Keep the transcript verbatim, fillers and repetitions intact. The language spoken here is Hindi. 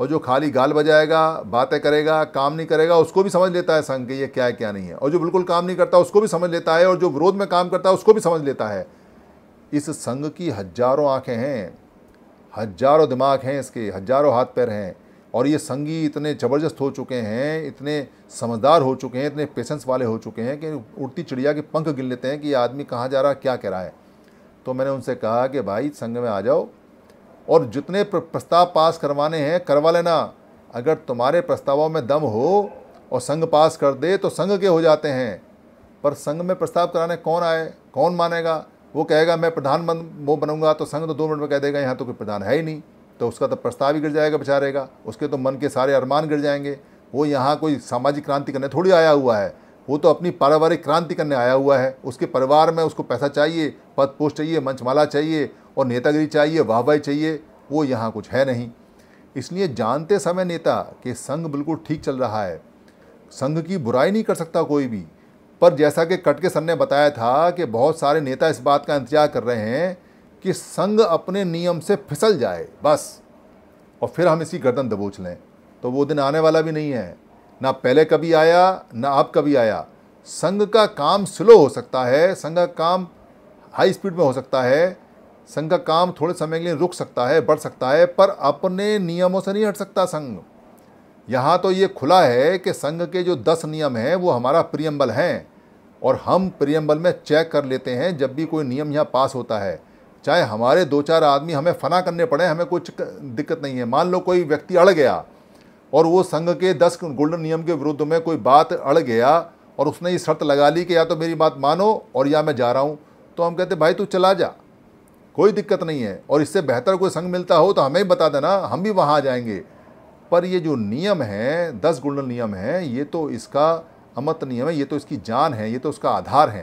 और जो खाली गाल बजाएगा, बातें करेगा, काम नहीं करेगा, उसको भी समझ लेता है संघ के ये क्या है क्या नहीं है, और जो बिल्कुल काम नहीं करता उसको भी समझ लेता है, और जो विरोध में काम करता है उसको भी समझ लेता है। इस संघ की हजारों आंखें हैं, हजारों दिमाग हैं इसके, हजारों हाथ पैर हैं, और ये संगी इतने ज़बरदस्त हो चुके हैं, इतने समझदार हो चुके हैं, इतने पेशेंस वाले हो चुके हैं कि उड़ती चिड़िया के पंख गिन लेते हैं कि ये आदमी कहाँ जा रहा है, क्या कह रहा है। तो मैंने उनसे कहा कि भाई संघ में आ जाओ और जितने प्रस्ताव पास करवाने हैं करवा लेना, अगर तुम्हारे प्रस्तावों में दम हो और संघ पास कर दे तो संघ के हो जाते हैं। पर संघ में प्रस्ताव कराने कौन आए, कौन मानेगा? वो कहेगा मैं प्रधान वो बनूंगा, तो संघ तो दो मिनट में कह देगा यहाँ तो कोई प्रधान है ही नहीं, तो उसका तो प्रस्ताव ही गिर जाएगा बेचारे का, उसके तो मन के सारे अरमान गिर जाएंगे। वो यहाँ कोई सामाजिक क्रांति करने थोड़ी आया हुआ है, वो तो अपनी पारिवारिक क्रांति करने आया हुआ है। उसके परिवार में उसको पैसा चाहिए, पद पोस्ट चाहिए, मंचमाला चाहिए और नेतागिरी चाहिए, वाहवाही चाहिए, वो यहाँ कुछ है नहीं। इसलिए जानते समय नेता कि संघ बिल्कुल ठीक चल रहा है, संघ की बुराई नहीं कर सकता कोई भी। पर जैसा कि कटके सर ने बताया था कि बहुत सारे नेता इस बात का इंतजार कर रहे हैं कि संघ अपने नियम से फिसल जाए बस, और फिर हम इसकी गर्दन दबोच लें। तो वो दिन आने वाला भी नहीं है, ना पहले कभी आया ना अब कभी आया। संघ का काम स्लो हो सकता है, संघ का काम हाई स्पीड में हो सकता है, संघ का काम थोड़े समय के लिए रुक सकता है, बढ़ सकता है, पर अपने नियमों से नहीं हट सकता संघ। यहाँ तो ये खुला है कि संघ के जो दस नियम हैं वो हमारा प्रियम्बल हैं, और हम प्रियम्बल में चेक कर लेते हैं जब भी कोई नियम यहाँ पास होता है, चाहे हमारे दो चार आदमी हमें फना करने पड़े, हमें कोई दिक्कत नहीं है। मान लो कोई व्यक्ति अड़ गया और वो संघ के दस गोल्डन नियम के विरुद्ध में कोई बात अड़ गया और उसने ये शर्त लगा ली कि या तो मेरी बात मानो और या मैं जा रहा हूँ, तो हम कहते भाई तू चला जा, कोई दिक्कत नहीं है, और इससे बेहतर कोई संघ मिलता हो तो हमें भी बता देना, हम भी वहाँ आ जाएंगे। पर ये जो नियम हैं, दस गोल्डन नियम हैं, ये तो इसका अमत नियम है, ये तो इसकी जान है, ये तो उसका आधार है।